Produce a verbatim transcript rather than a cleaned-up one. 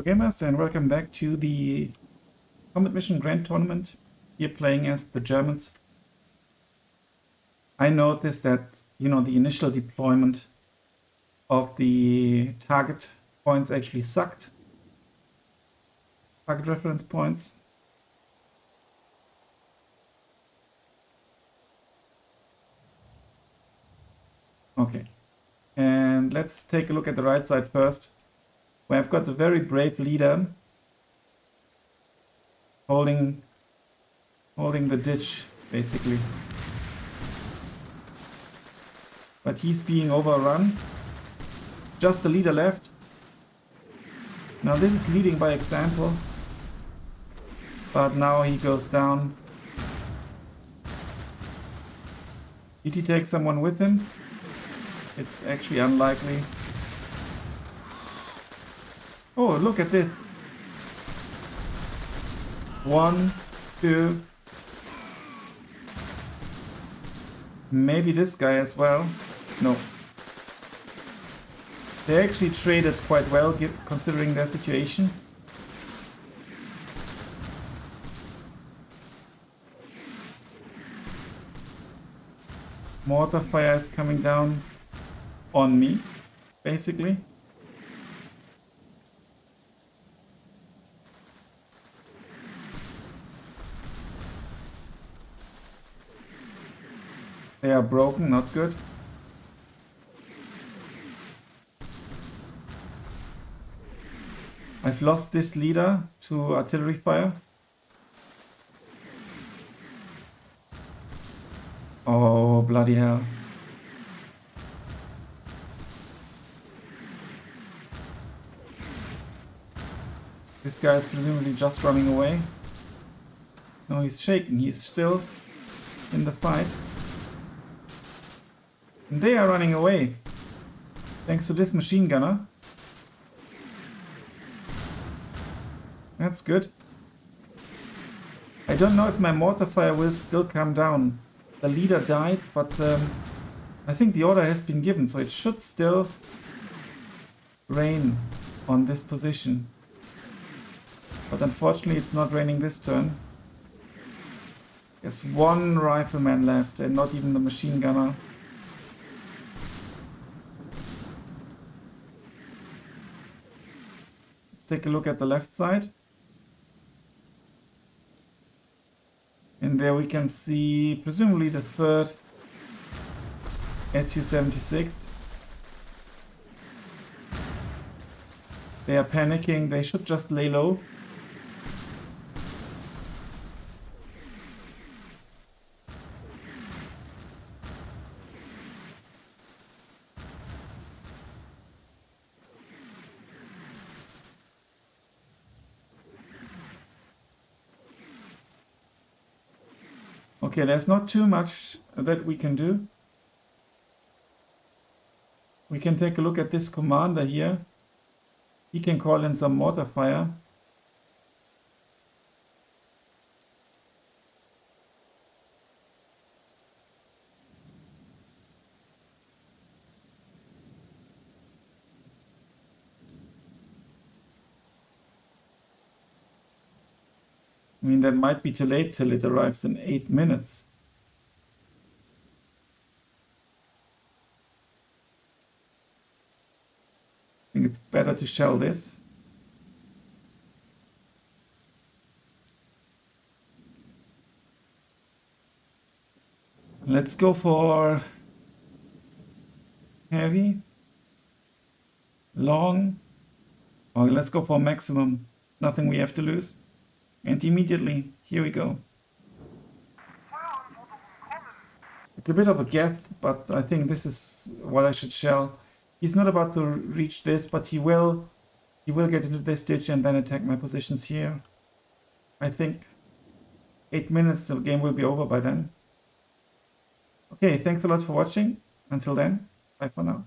Hello gamers, and welcome back to the Combat Mission Grand Tournament, here playing as the Germans. I noticed that, you know, the initial deployment of the target points actually sucked. Target reference points. Okay, and let's take a look at the right side first, where I've got a very brave leader holding holding the ditch, basically. But he's being overrun. Just the leader left. Now this is leading by example. But now he goes down. Did he take someone with him? It's actually unlikely. Oh, look at this. One, two. Maybe this guy as well. No. They actually traded quite well, considering their situation. Mortar fire is coming down on me, basically. They are broken, not good. I've lost this leader to artillery fire. Oh, bloody hell. This guy is presumably just running away. No, he's shaken. He's still in the fight. And they are running away, thanks to this machine gunner. That's good. I don't know if my mortar fire will still come down. The leader died, but um, I think the order has been given, so it should still rain on this position. But unfortunately it's not raining this turn. There's one rifleman left, and not even the machine gunner. Take a look at the left side, and there we can see presumably the third S U seventy-six. They are panicking. They should just lay low. Okay, there's not too much that we can do. We can take a look at this commander here. He can call in some mortar fire. I mean, that might be too late till it arrives in eight minutes. I think it's better to shell this. Let's go for heavy, long, or let's go for maximum. Nothing we have to lose. And immediately, here we go. It's a bit of a guess, but I think this is what I should shell. He's not about to reach this, but he will he will get into this ditch and then attack my positions here. I think eight minutes, the game will be over by then. Okay, thanks a lot for watching. Until then, bye for now.